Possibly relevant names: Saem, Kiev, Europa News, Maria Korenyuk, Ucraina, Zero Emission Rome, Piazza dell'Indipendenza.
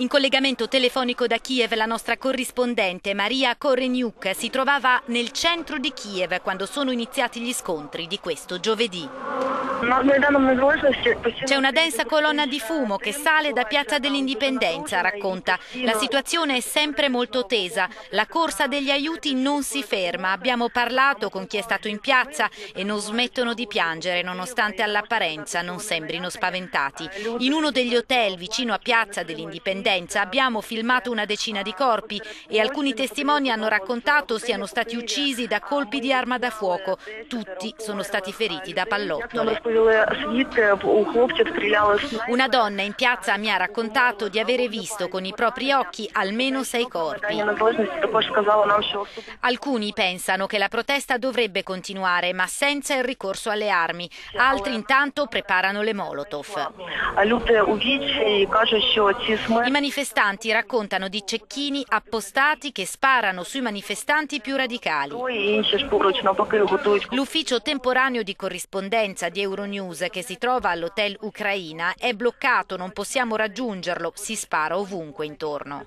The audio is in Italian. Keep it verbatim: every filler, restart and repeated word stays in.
In collegamento telefonico da Kiev la nostra corrispondente Maria Korenyuk si trovava nel centro di Kiev quando sono iniziati gli scontri di questo giovedì. C'è una densa colonna di fumo che sale da Piazza dell'Indipendenza, racconta. La situazione è sempre molto tesa, la corsa degli aiuti non si ferma. Abbiamo parlato con chi è stato in piazza e non smettono di piangere nonostante all'apparenza non sembrino spaventati. In uno degli hotel vicino a Piazza dell'Indipendenza abbiamo filmato una decina di corpi e alcuni testimoni hanno raccontato siano stati uccisi da colpi di arma da fuoco. Tutti sono stati feriti da pallottole. Una donna in piazza mi ha raccontato di avere visto con i propri occhi almeno sei corpi. Alcuni pensano che la protesta dovrebbe continuare, ma senza il ricorso alle armi. Altri intanto preparano le molotov. I manifestanti raccontano di cecchini appostati che sparano sui manifestanti più radicali. L'ufficio temporaneo di corrispondenza di Europa News, che si trova all'hotel Ucraina, è bloccato, non possiamo raggiungerlo, si spara ovunque intorno.